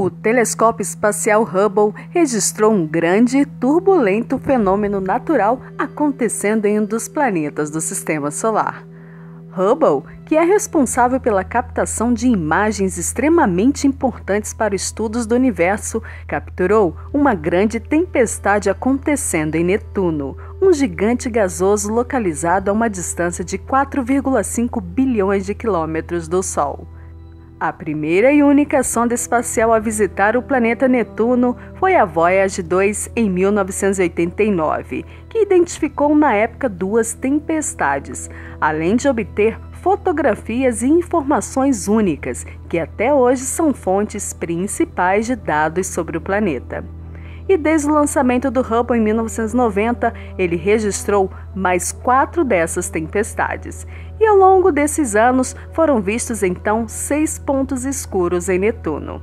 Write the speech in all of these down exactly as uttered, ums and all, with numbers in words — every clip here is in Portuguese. O telescópio espacial Hubble registrou um grande e turbulento fenômeno natural acontecendo em um dos planetas do Sistema Solar. Hubble, que é responsável pela captação de imagens extremamente importantes para estudos do universo, capturou uma grande tempestade acontecendo em Netuno, um gigante gasoso localizado a uma distância de quatro vírgula cinco bilhões de quilômetros do Sol. A primeira e única sonda espacial a visitar o planeta Netuno foi a Voyager dois em mil novecentos e oitenta e nove, que identificou na época duas tempestades, além de obter fotografias e informações únicas, que até hoje são fontes principais de dados sobre o planeta. E desde o lançamento do Hubble em mil novecentos e noventa, ele registrou mais quatro dessas tempestades. E ao longo desses anos, foram vistos então seis pontos escuros em Netuno.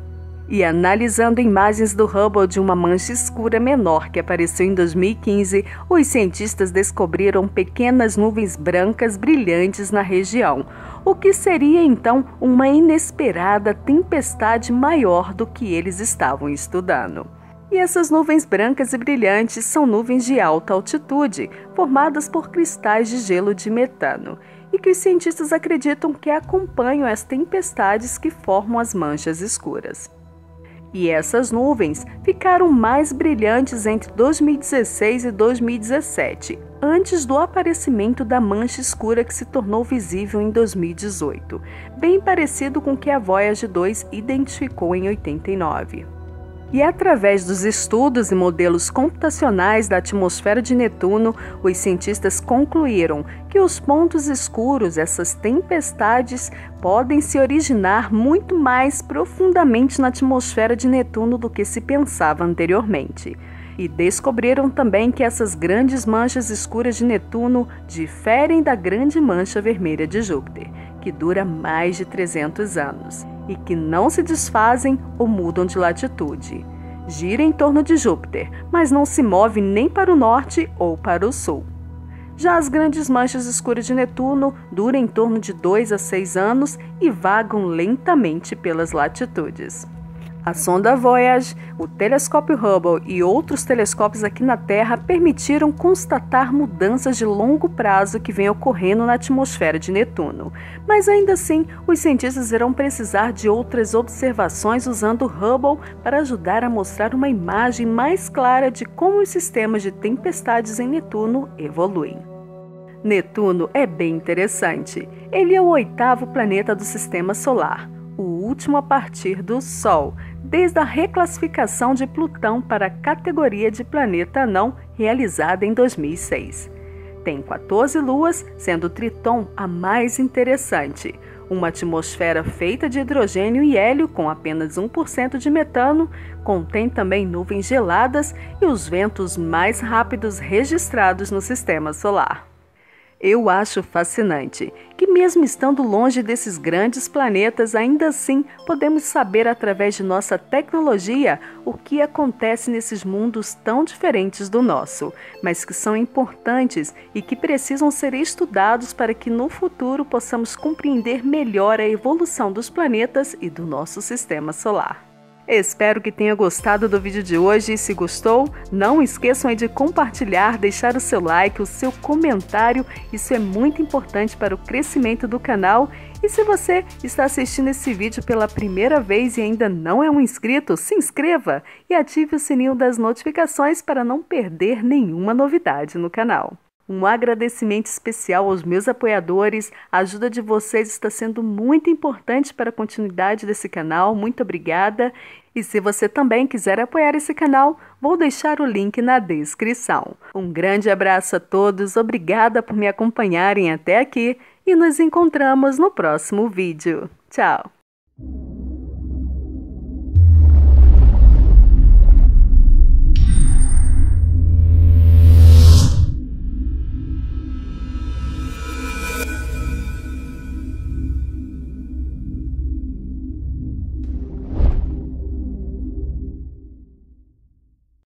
E analisando imagens do Hubble de uma mancha escura menor que apareceu em dois mil e quinze, os cientistas descobriram pequenas nuvens brancas brilhantes na região, o que seria então uma inesperada tempestade maior do que eles estavam estudando. E essas nuvens brancas e brilhantes são nuvens de alta altitude, formadas por cristais de gelo de metano, e que os cientistas acreditam que acompanham as tempestades que formam as manchas escuras. E essas nuvens ficaram mais brilhantes entre dois mil e dezesseis e dois mil e dezessete, antes do aparecimento da mancha escura que se tornou visível em dois mil e dezoito, bem parecido com o que a Voyager dois identificou em oitenta e nove. E através dos estudos e modelos computacionais da atmosfera de Netuno, os cientistas concluíram que os pontos escuros, essas tempestades, podem se originar muito mais profundamente na atmosfera de Netuno do que se pensava anteriormente. E descobriram também que essas grandes manchas escuras de Netuno diferem da grande mancha vermelha de Júpiter, que dura mais de trezentos anos. E que não se desfazem ou mudam de latitude. Gira em torno de Júpiter, mas não se move nem para o norte ou para o sul. Já as grandes manchas escuras de Netuno duram em torno de dois a seis anos e vagam lentamente pelas latitudes. A sonda Voyager, o telescópio Hubble e outros telescópios aqui na Terra permitiram constatar mudanças de longo prazo que vêm ocorrendo na atmosfera de Netuno. Mas ainda assim, os cientistas irão precisar de outras observações usando o Hubble para ajudar a mostrar uma imagem mais clara de como os sistemas de tempestades em Netuno evoluem. Netuno é bem interessante. Ele é o oitavo planeta do Sistema Solar, o último a partir do Sol, desde a reclassificação de Plutão para a categoria de planeta anão realizada em dois mil e seis. Tem quatorze luas, sendo Triton a mais interessante, uma atmosfera feita de hidrogênio e hélio com apenas um por cento de metano, contém também nuvens geladas e os ventos mais rápidos registrados no Sistema Solar. Eu acho fascinante que, mesmo estando longe desses grandes planetas, ainda assim podemos saber através de nossa tecnologia o que acontece nesses mundos tão diferentes do nosso, mas que são importantes e que precisam ser estudados para que no futuro possamos compreender melhor a evolução dos planetas e do nosso Sistema Solar. Espero que tenha gostado do vídeo de hoje e se gostou, não esqueçam aí de compartilhar, deixar o seu like, o seu comentário, isso é muito importante para o crescimento do canal. E se você está assistindo esse vídeo pela primeira vez e ainda não é um inscrito, se inscreva e ative o sininho das notificações para não perder nenhuma novidade no canal. Um agradecimento especial aos meus apoiadores, a ajuda de vocês está sendo muito importante para a continuidade desse canal, muito obrigada! E se você também quiser apoiar esse canal, vou deixar o link na descrição. Um grande abraço a todos, obrigada por me acompanharem até aqui e nos encontramos no próximo vídeo. Tchau!